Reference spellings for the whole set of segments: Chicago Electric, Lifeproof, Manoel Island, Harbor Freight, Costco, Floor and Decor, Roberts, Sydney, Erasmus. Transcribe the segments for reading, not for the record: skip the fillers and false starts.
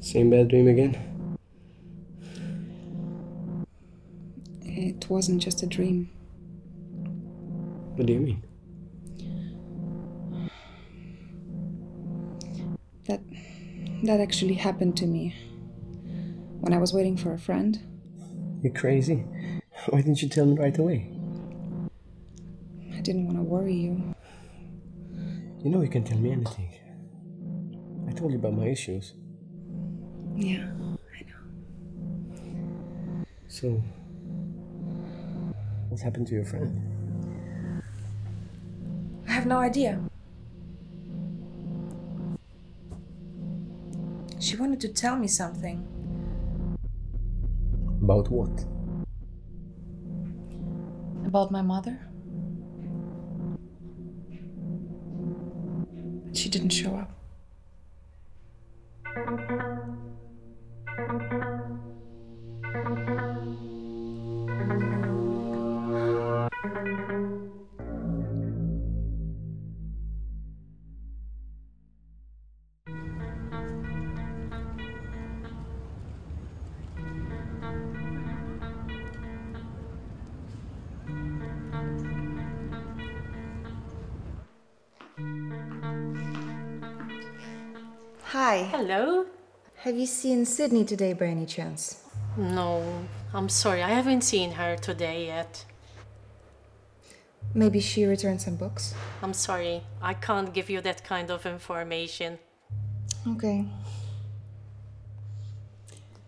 Same bad dream again? It wasn't just a dream. What do you mean? That actually happened to me when I was waiting for a friend. You're crazy. Why didn't you tell me right away? I didn't want to worry you. You know you can tell me anything. I told you about my issues. Yeah, I know. So, what happened to your friend? I have no idea. She wanted to tell me something. About what? About my mother. But she didn't show up. Hi. Hello. Have you seen Sydney today by any chance? No, I'm sorry. I haven't seen her today yet. Maybe she returned some books? I'm sorry. I can't give you that kind of information. Okay.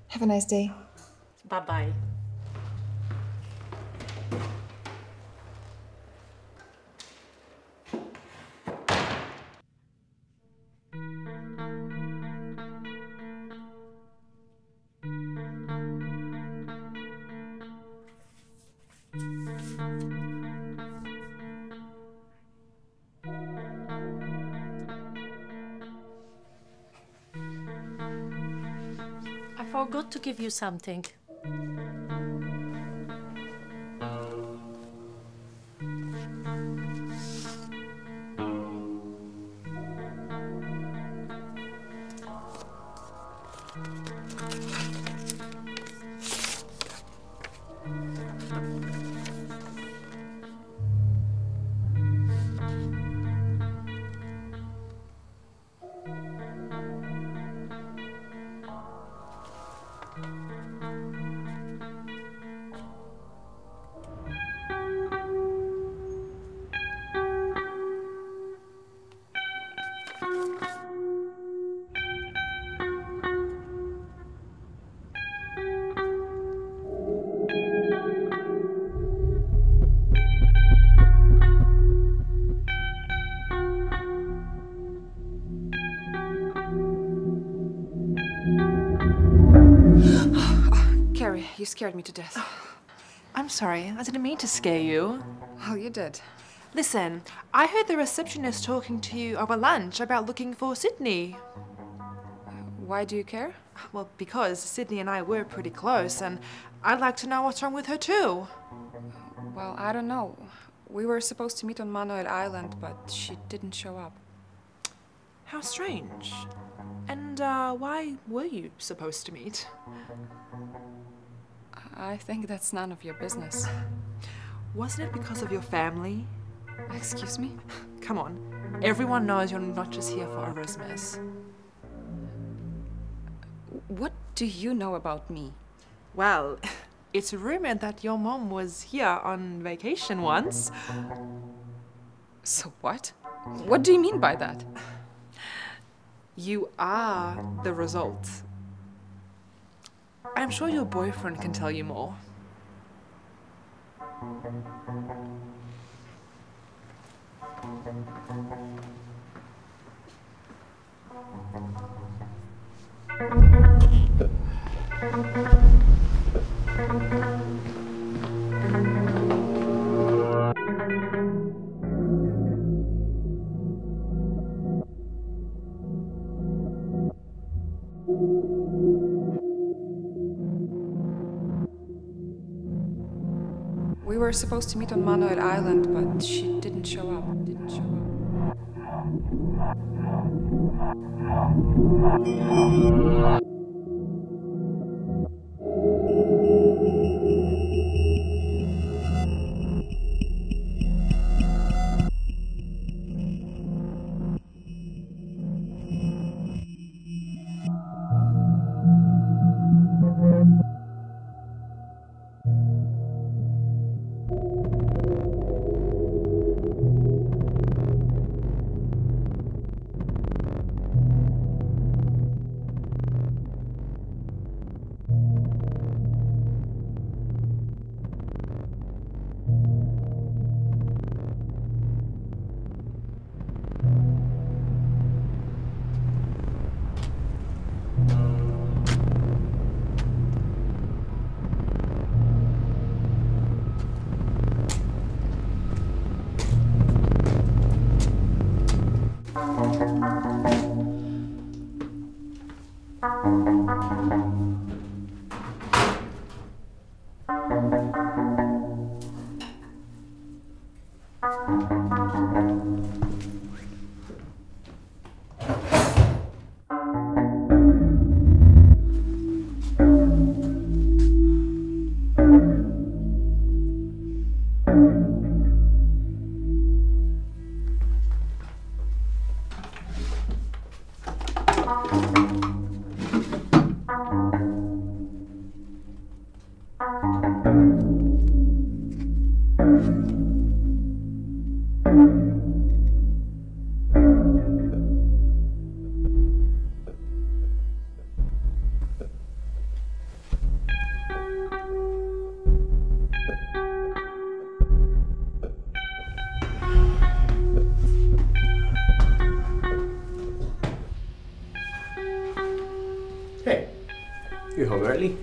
Have a nice day. Bye-bye. I forgot to give you something. You scared me to death. Oh, I'm sorry. I didn't mean to scare you. Well, you did. Listen, I heard the receptionist talking to you over lunch about looking for Sydney. Why do you care? Well, because Sydney and I were pretty close, and I'd like to know what's wrong with her too. Well, I don't know. We were supposed to meet on Manoel Island, but she didn't show up. How strange. And why were you supposed to meet? I think that's none of your business. Wasn't it because of your family? Excuse me? Come on. Everyone knows you're not just here for Erasmus. What do you know about me? Well, it's rumored that your mom was here on vacation once. So what? What do you mean by that? You are the result. I'm sure your boyfriend can tell you more. We were supposed to meet on Manoel Island, but she didn't show up. You're home early.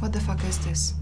What the fuck is this?